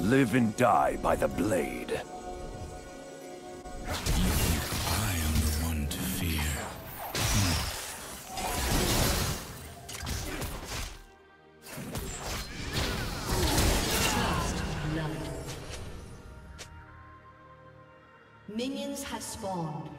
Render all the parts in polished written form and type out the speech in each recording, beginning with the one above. Live and die by the blade. Minions have spawned.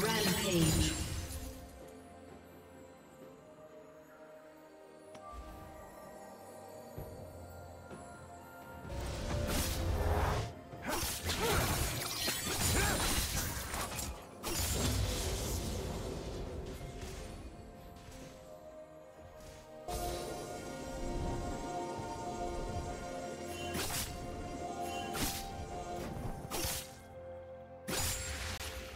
Rampage.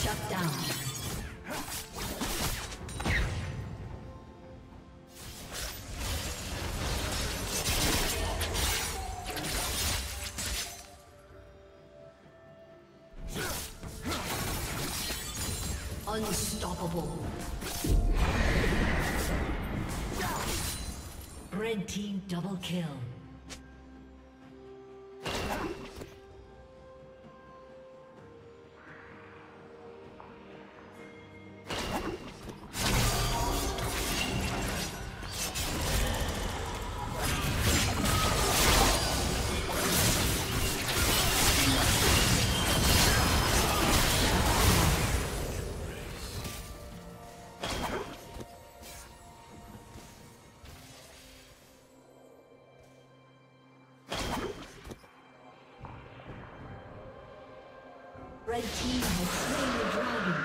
Shut down. Unstoppable. Red team double kill. Red team has slain the dragon.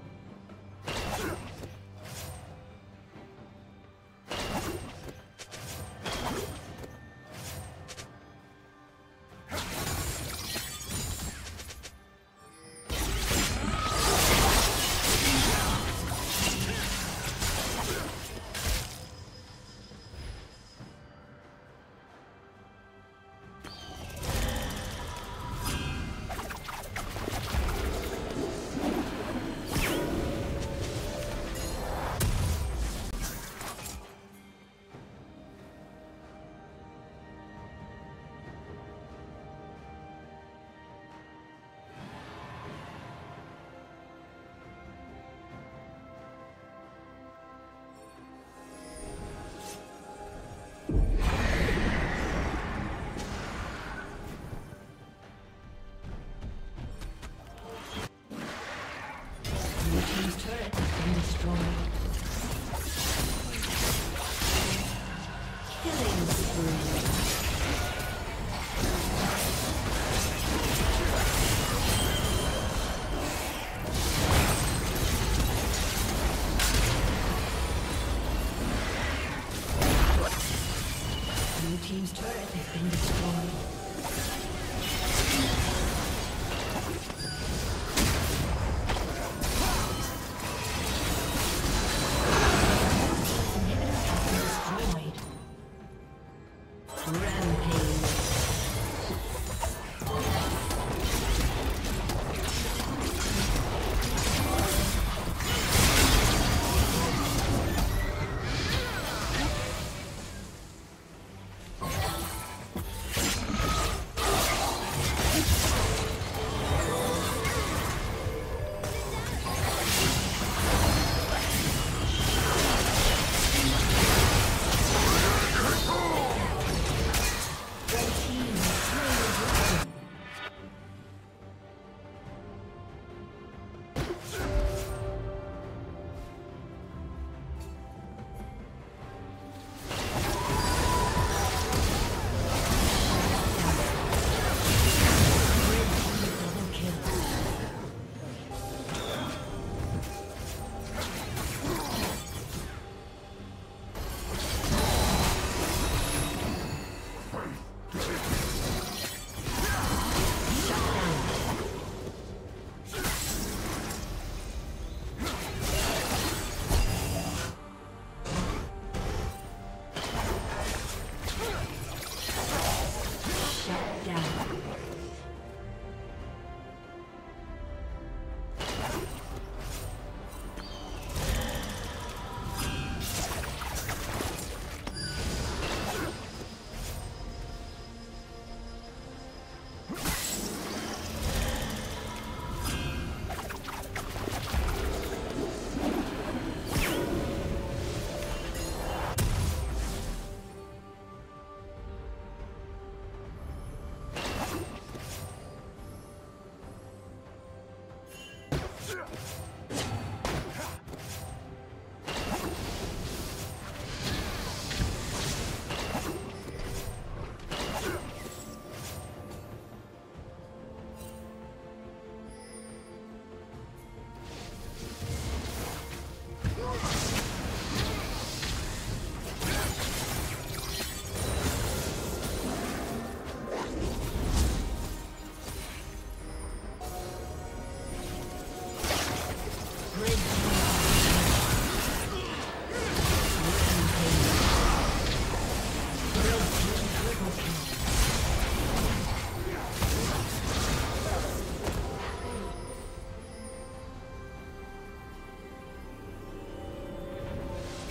Team's turret has been destroyed.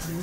Blue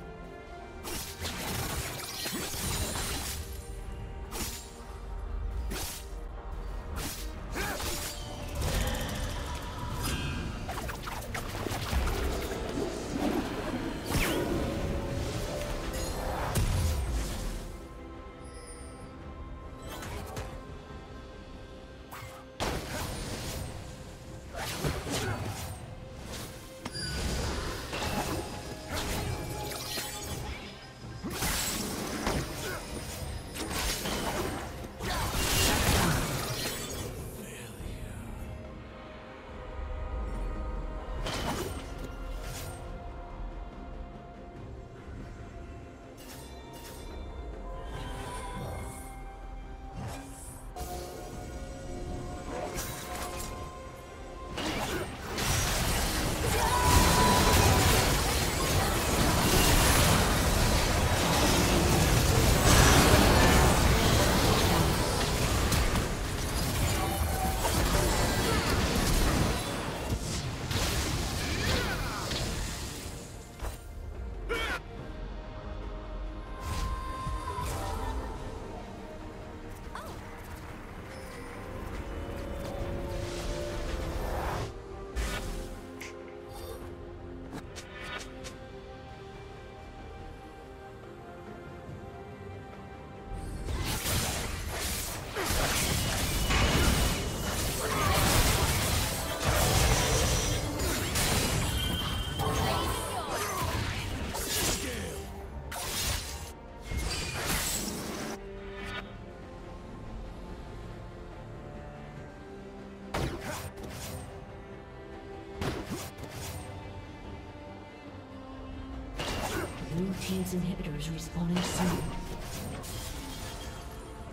Blue team's inhibitors respawning soon.